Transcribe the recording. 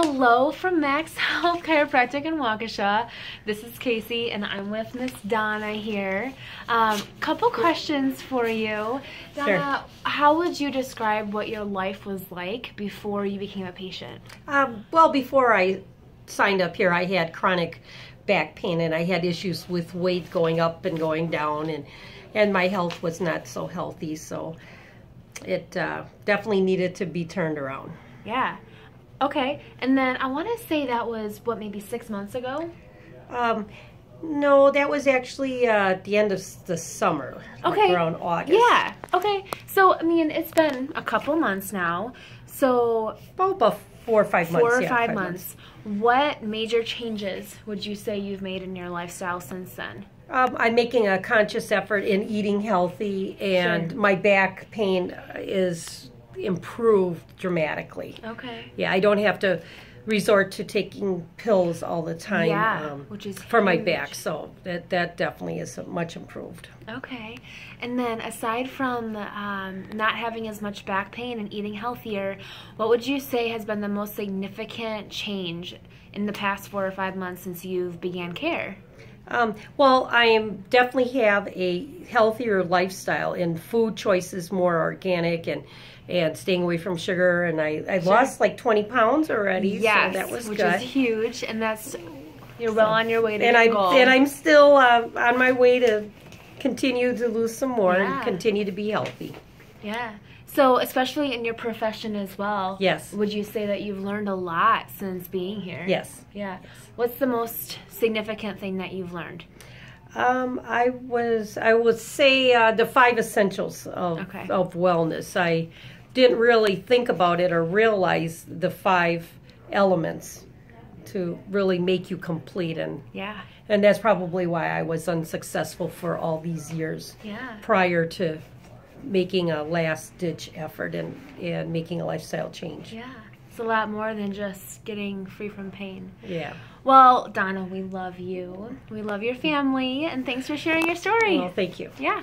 Hello from Max Health Chiropractic in Waukesha. This is Casey and I'm with Miss Donna here. Couple questions for you. Donna, sure. How would you describe what your life was like before you became a patient? Well, before I signed up here, I had chronic back pain and I had issues with weight going up and going down, and my health was not so healthy, so it definitely needed to be turned around. Yeah. Okay. And then I want to say that was, what, maybe 6 months ago? No, that was actually the end of the summer. Okay. Like around August. Yeah. Okay. So, I mean, it's been a couple months now. So, about 4 or 5 months. 4 or 5 months. What major changes would you say you've made in your lifestyle since then? I'm making a conscious effort in eating healthy, and sure. My back pain is improved dramatically. Okay. Yeah, I don't have to resort to taking pills all the time, yeah, which is for my back, so that definitely is much improved. Okay. And then aside from not having as much back pain and eating healthier, what would you say has been the most significant change in the past 4 or 5 months since you've began care? Well, I definitely have a healthier lifestyle and food choices, more organic and staying away from sugar. And I sure. Lost like 20 pounds already. Yes, so that was which good. Is huge, and that's you're well on your way to your goal. And I'm still on my way to continue to lose some more, yeah, and continue to be healthy. Yeah. So especially in your profession as well. Yes. Would you say that you've learned a lot since being here? Yes. Yeah. Yes. What's the most significant thing that you've learned? I would say the 5 essentials of wellness. I didn't really think about it or realize the 5 elements to really make you complete, and yeah. And that's probably why I was unsuccessful for all these years, yeah, prior to making a last-ditch effort and making a lifestyle change. Yeah, it's a lot more than just getting free from pain. Yeah. Well, Donna, we love you. We love your family, and thanks for sharing your story. Well, thank you. Yeah.